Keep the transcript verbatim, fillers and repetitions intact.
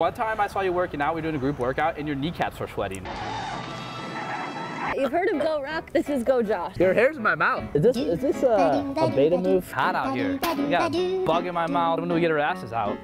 One time I saw you working out, we were doing a group workout, and your kneecaps were sweating. You've heard of Go Rock, this is Go Josh. Your hair's in my mouth. Is this, is this a, a beta move? Hot out here. We got a bug in my mouth. When do we get our asses out?